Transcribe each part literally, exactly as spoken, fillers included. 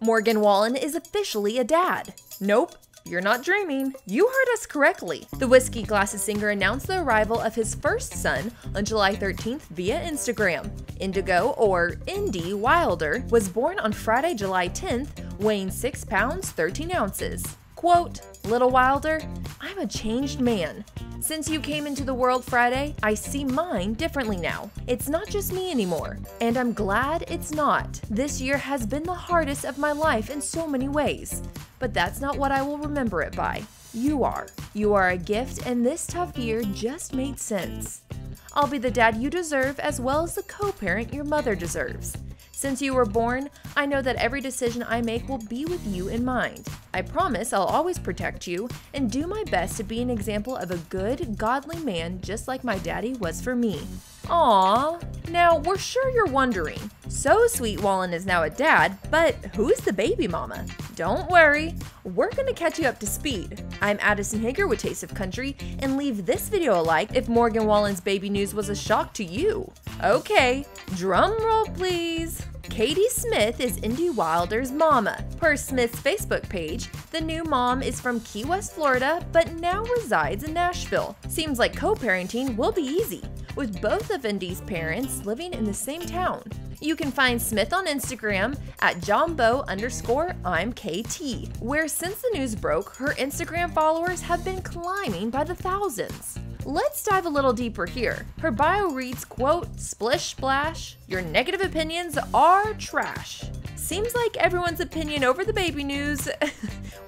Morgan Wallen is officially a dad. Nope. You're not dreaming. You heard us correctly. The Whiskey Glasses singer announced the arrival of his first son on July thirteenth via Instagram. Indigo, or Indie Wilder, was born on Friday, July tenth, weighing six pounds, thirteen ounces. Quote, "Little Wilder, I'm a changed man. Since you came into the world Friday, I see mine differently now. It's not just me anymore, and I'm glad it's not. This year has been the hardest of my life in so many ways, but that's not what I will remember it by. You are. You are a gift, and this tough year just made sense. I'll be the dad you deserve as well as the co-parent your mother deserves. Since you were born, I know that every decision I make will be with you in mind. I promise I'll always protect you and do my best to be an example of a good, godly man just like my daddy was for me." Aww. Now, we're sure you're wondering, so Sweet Wallen is now a dad, but who's the baby mama? Don't worry, we're gonna catch you up to speed. I'm Addison Hager with Taste of Country, and leave this video a like if Morgan Wallen's baby news was a shock to you. Okay, drum roll please. Katie Smith is Indie Wilder's mama. Per Smith's Facebook page, the new mom is from Key West, Florida, but now resides in Nashville. Seems like co-parenting will be easy, with both of Indie's parents living in the same town. You can find Smith on Instagram at Jombo underscore I'm KT, where since the news broke, her Instagram followers have been climbing by the thousands. Let's dive a little deeper here. Her bio reads, quote, "Splish splash, your negative opinions are trash." Seems like everyone's opinion over the baby news,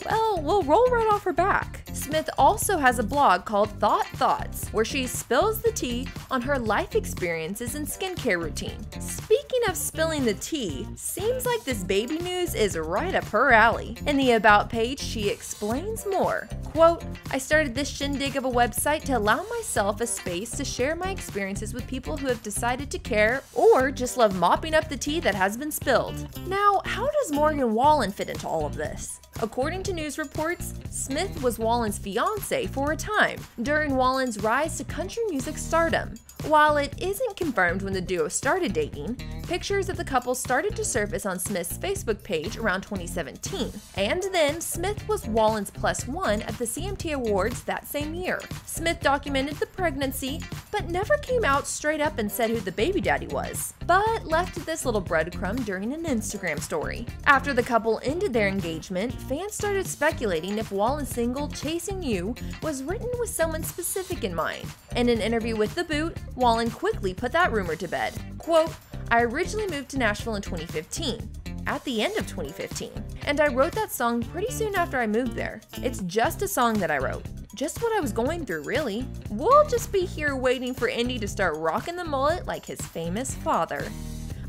well, we'll roll right off her back. Smith also has a blog called Thought Thoughts, where she spills the tea on her life experiences and skincare routine. Speaking of spilling the tea, seems like this baby news is right up her alley. In the About page, she explains more. Quote, "I started this shindig of a website to allow myself a space to share my experiences with people who have decided to care or just love mopping up the tea that has been spilled." Now, how does Morgan Wallen fit into all of this? According to news reports, Smith was Wallen's fiancé for a time, during Wallen's rise to country music stardom. While it isn't confirmed when the duo started dating, pictures of the couple started to surface on Smith's Facebook page around twenty seventeen. And then, Smith was Wallen's plus one at the C M T Awards that same year. Smith documented the pregnancy, but never came out straight up and said who the baby daddy was, but left this little breadcrumb during an Instagram story. After the couple ended their engagement, fans started speculating if Wallen's single "Chasing You" was written with someone specific in mind. In an interview with The Boot, Wallen quickly put that rumor to bed. Quote, "I originally moved to Nashville in twenty fifteen. At the end of twenty fifteen. And I wrote that song pretty soon after I moved there. It's just a song that I wrote. Just what I was going through, really. We'll just be here waiting for Indie to start rocking the mullet like his famous father."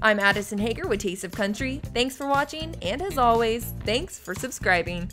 I'm Addison Hager with Taste of Country. Thanks for watching, and as always, thanks for subscribing.